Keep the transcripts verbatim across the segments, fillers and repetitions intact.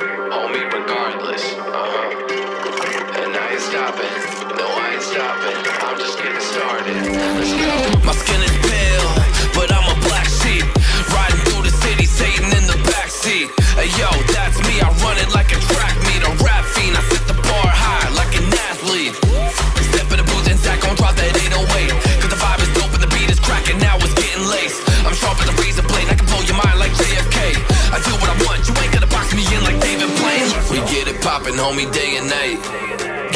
on me regardless. Uh-huh. And I ain't stopping. No, I ain't stopping. I'm just getting started. Let's go. My skin is pale, but I'm a black sheep. Riding through the city, Satan in the backseat. Hey, yo, that's me. I run it like a track meet. A rap fiend. I set the bar high like an athlete. Step in the booth and stack on top that eight oh eight. Cause the vibe is dope and the beat is cracking. Now it's getting laced. I'm sharp as a razor blade. I can blow your mind like J F K. I do what I want. You ain't gonna box me in like David Blaine. We get it poppin', homie, day and night.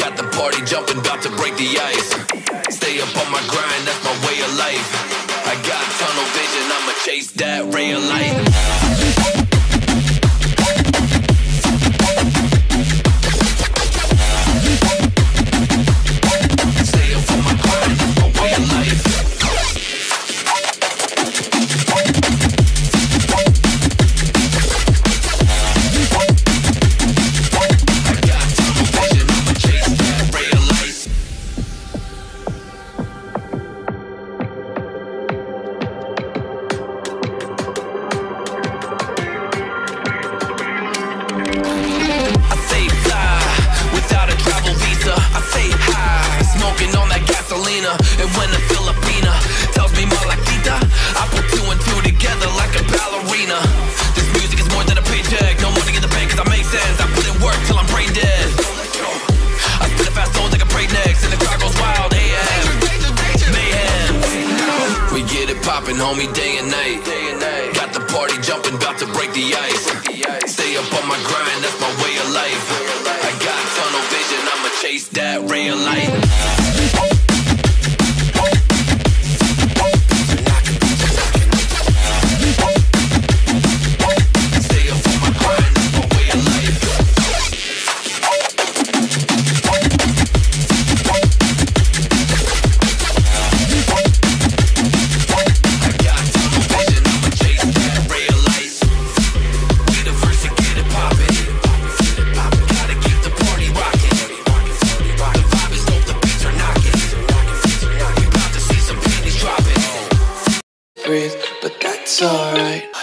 Got the party jumpin', bout to break the ice. Stay up on my grind, that's my way of life. I got tunnel vision, I'ma chase that ray of light. Homie, day and night. Day and night. Got the party jumping, bout to break the ice. Break the ice. Stay up on my grind, that's my way of life. Way of life. I got tunnel vision, I'ma chase that ray of light. It's alright.